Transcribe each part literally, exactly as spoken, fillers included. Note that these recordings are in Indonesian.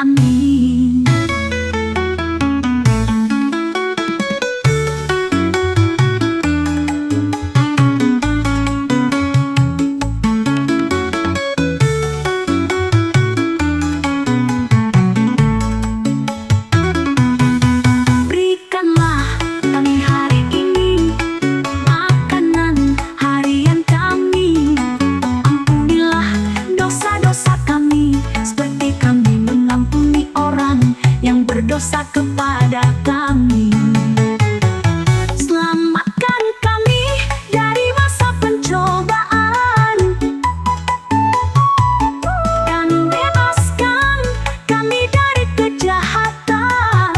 Amin. Dosa kepada kami, selamatkan kami dari masa pencobaan, dan bebaskan kami dari kejahatan,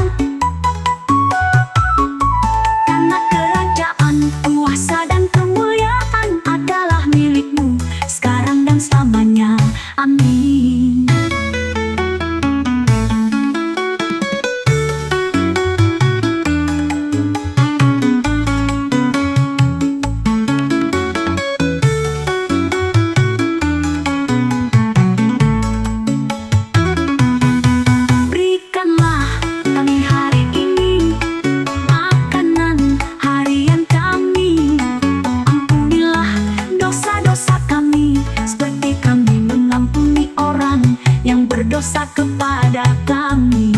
karena kerajaan, kuasa dan kemuliaan adalah milikmu sekarang dan selamanya. Amin. Dosa kepada kami.